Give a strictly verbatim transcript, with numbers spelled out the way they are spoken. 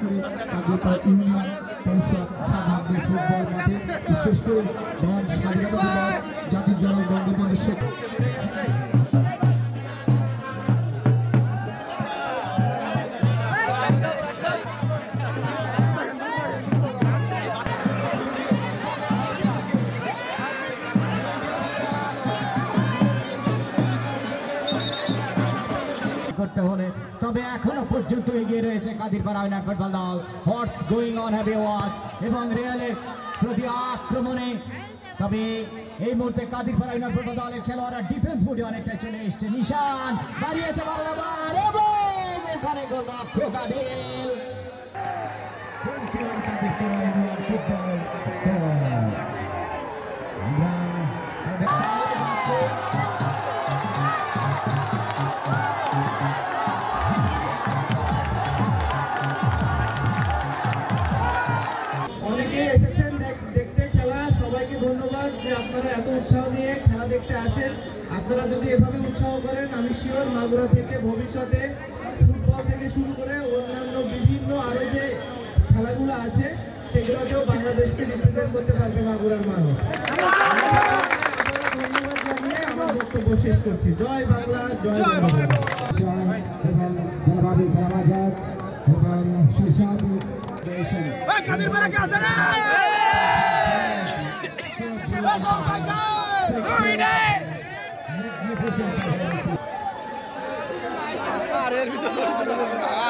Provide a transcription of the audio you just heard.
তবে এখনো পর্যন্ত এগিয়ে রয়েছে কাদিরপাড়া ফুটবল দল। What's going on have you watch এবং রিয়ালের প্রতি আক্রমণে তবে এই মুহূর্তে কাদিরপাড়া ফুটবল দলের খেলোয়াড়রা ডিফেন্স মোডে অনেকটা চলে এসেছে। নিশান দাঁড়িয়েছে বারবার এবং ওখানে গোলরক্ষক কাদিল আপনারা যদি এভাবে উৎসাহ করেন আমি শিওর মাগুরা থেকে ভবিষ্যতে ফুটবল থেকে শুরু করে অন্যান্য বিভিন্ন আরো যে খেলাগুলো আছে সেগুলোতেও বাংলাদেশকে রিপ্রেজেন্ট করতে পারবে মাগুরার মানুষ। ধন্যবাদ জানিয়ে আমার বক্তব্য শেষ করছি। জয় বাংলা, জয় Bangla. Să are, uite să